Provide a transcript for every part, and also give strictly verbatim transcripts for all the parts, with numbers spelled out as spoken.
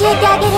教えてあげる。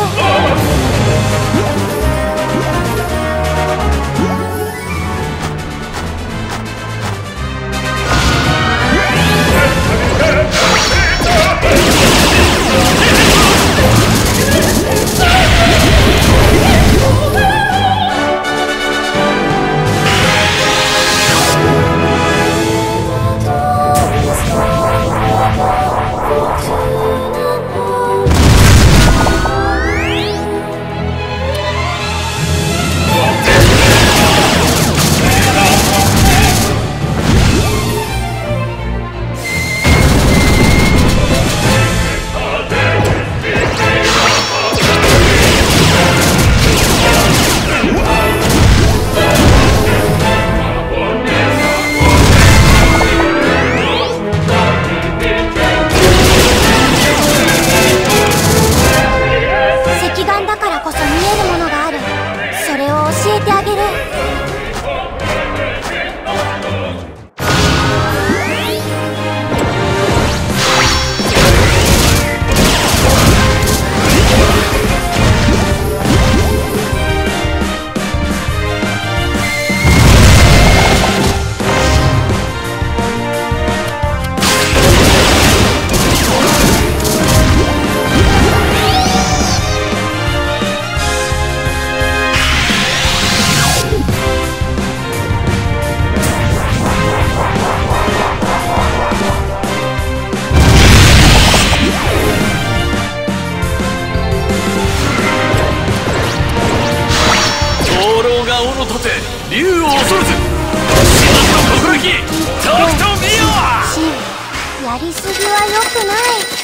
やりすぎは良くない。